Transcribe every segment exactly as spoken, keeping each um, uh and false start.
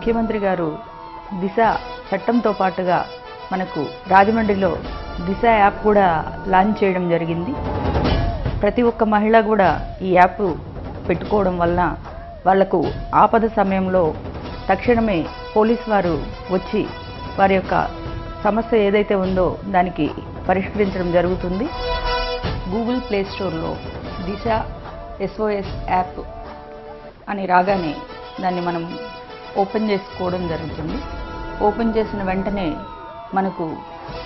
ముఖ్యమంత్రి గారు దిశ చట్టంతో పాటుగా మనకు రాజమండ్రిలో దిశ యాప్ కూడా లాంచ్ చేయడం జరిగింది. ప్రతి ఒక్క మహిళ కూడా ఈ యాప్ పెట్టుకోవడం వల్ల వాళ్లకు ఆపద సమయంలో తక్షణమే పోలీస్ వారు వచ్చి వారి యొక్క సమస్య ఏదైతే ఉందో దానికి పరిష్కరించడం జరుగుతుంది. గూగుల్ ప్లే స్టోర్లో దిశ ఎస్ఓఎస్ యాప్ అని రాగానే దాన్ని మనం ఓపెన్ చేసుకోవడం జరుగుతుంది. ఓపెన్ చేసిన వెంటనే మనకు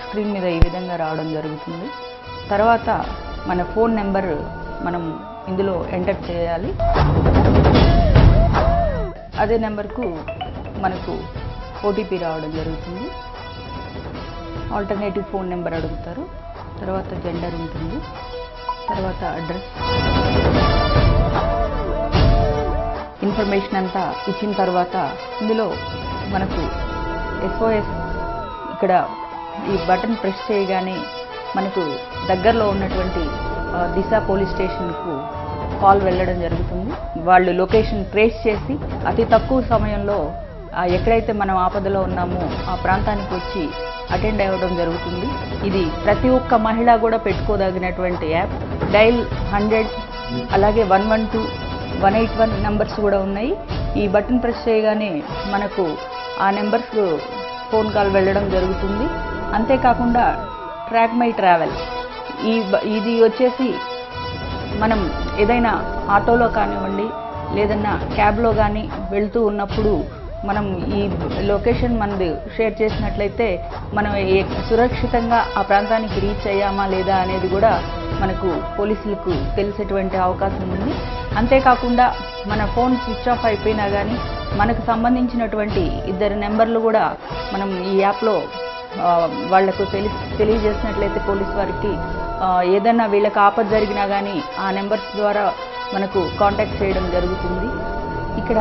స్క్రీన్ మీద ఈ విధంగా రావడం జరుగుతుంది. తర్వాత మన ఫోన్ నెంబర్ మనం ఇందులో ఎంటర్ చేయాలి. అదే నెంబర్కు మనకు ఓటీపీ రావడం జరుగుతుంది. ఆల్టర్నేటివ్ ఫోన్ నెంబర్ అడుగుతారు. తర్వాత జెండర్ ఉంటుంది. తర్వాత అడ్రస్ ఇన్ఫర్మేషన్ అంతా ఇచ్చిన తర్వాత ఇందులో మనకు ఎస్ఓఎస్ ఇక్కడ ఈ బటన్ ప్రెస్ చేయగానే మనకు దగ్గరలో ఉన్నటువంటి దిశ పోలీస్ స్టేషన్కు కాల్ వెళ్ళడం జరుగుతుంది. వాళ్ళు లొకేషన్ ట్రేస్ చేసి అతి తక్కువ సమయంలో ఎక్కడైతే మనం ఆపదలో ఉన్నామో ఆ ప్రాంతానికి వచ్చి అటెండ్ అవ్వడం జరుగుతుంది. ఇది ప్రతి ఒక్క మహిళ కూడా పెట్టుకోదగినటువంటి యాప్. డైల్ హండ్రెడ్ అలాగే one one two one eight one numbers కూడా ఉన్నాయి. ఈ బటన్ ప్రెస్ చేయగానే మనకు ఆ నెంబర్స్ ఫోన్ కాల్ వెళ్ళడం జరుగుతుంది. అంతేకాకుండా ట్రాక్ మై ట్రావెల్ ఈ ఇది వచ్చేసి మనం ఏదైనా ఆటోలో కానివ్వండి లేదన్నా క్యాబ్లో కానీ వెళ్తూ ఉన్నప్పుడు మనం ఈ లొకేషన్ మనది షేర్ చేసినట్లయితే మనం సురక్షితంగా ఆ ప్రాంతానికి రీచ్ అయ్యామా లేదా అనేది కూడా మనకు పోలీసులకు తెలిసేటువంటి అవకాశం ఉంది. అంతేకాకుండా మన ఫోన్ స్విచ్ ఆఫ్ అయిపోయినా కానీ మనకు సంబంధించినటువంటి ఇద్దరు నెంబర్లు కూడా మనం ఈ యాప్లో వాళ్లకు తెలి తెలియజేసినట్లయితే పోలీస్ వారికి ఏదైనా వీళ్ళకి ఆపద జరిగినా కానీ ఆ నెంబర్స్ ద్వారా మనకు కాంటాక్ట్ చేయడం జరుగుతుంది. ఇక్కడ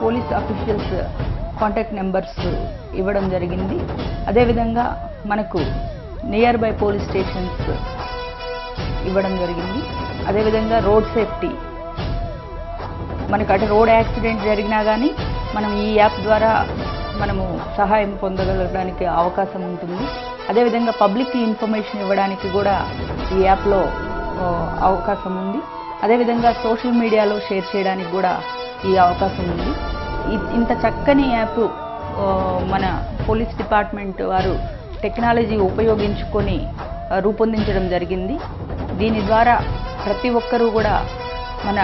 పోలీస్ అఫీషియల్స్ కాంటాక్ట్ నెంబర్స్ ఇవ్వడం జరిగింది. అదేవిధంగా మనకు నియర్ బై పోలీస్ స్టేషన్స్ ఇవ్వడం జరిగింది. అదేవిధంగా రోడ్ సేఫ్టీ మనకు అటు రోడ్ యాక్సిడెంట్ జరిగినా కానీ మనం ఈ యాప్ ద్వారా మనము సహాయం పొందగలడానికి అవకాశం ఉంటుంది. అదేవిధంగా పబ్లిక్కి ఇన్ఫర్మేషన్ ఇవ్వడానికి కూడా ఈ యాప్లో అవకాశం ఉంది. అదేవిధంగా సోషల్ మీడియాలో షేర్ చేయడానికి కూడా ఈ అవకాశం ఉంది. ఇంత చక్కని యాప్ మన పోలీస్ డిపార్ట్మెంట్ వారు టెక్నాలజీ ఉపయోగించుకొని రూపొందించడం జరిగింది. దీని ద్వారా ప్రతి ఒక్కరూ కూడా మన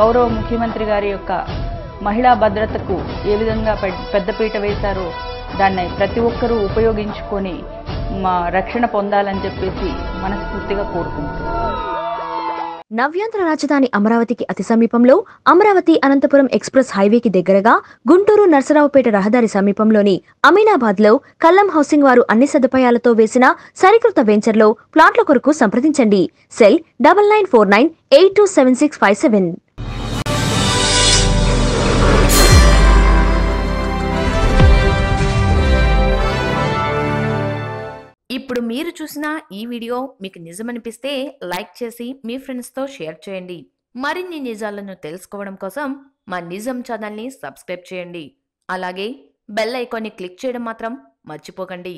గౌరవ ముఖ్యమంత్రి గారి యొక్క మహిళా భద్రతకు ఏ విధంగా పెద్దపీట వేశారో దాన్ని ప్రతి ఒక్కరూ ఉపయోగించుకొని మా రక్షణ పొందాలని చెప్పేసి మనస్ఫూర్తిగా కోరుకుంటున్నాం. నవ్యాంధ్ర రాజధాని అమరావతికి అతి సమీపంలో అమరావతి అనంతపురం ఎక్స్ప్రెస్ హైవేకి దగ్గరగా గుంటూరు నరసరావుపేట రహదారి సమీపంలోని అమీనాబాద్ లో కల్లం హౌసింగ్ వారు అన్ని సదుపాయాలతో వేసిన సరికృత వెంచర్లో ప్లాట్ల కొరకు సంప్రదించండి. Cell double nine four nine eight two seven six five seven. ఇప్పుడు మీరు చూసిన ఈ వీడియో మీకు నిజమనిపిస్తే లైక్ చేసి మీ ఫ్రెండ్స్తో షేర్ చేయండి. మరిన్ని నిజాలను తెలుసుకోవడం కోసం మా నిజం ఛానల్ని సబ్స్క్రైబ్ చేయండి. అలాగే బెల్ ఐకాన్ని క్లిక్ చేయడం మాత్రం మర్చిపోకండి.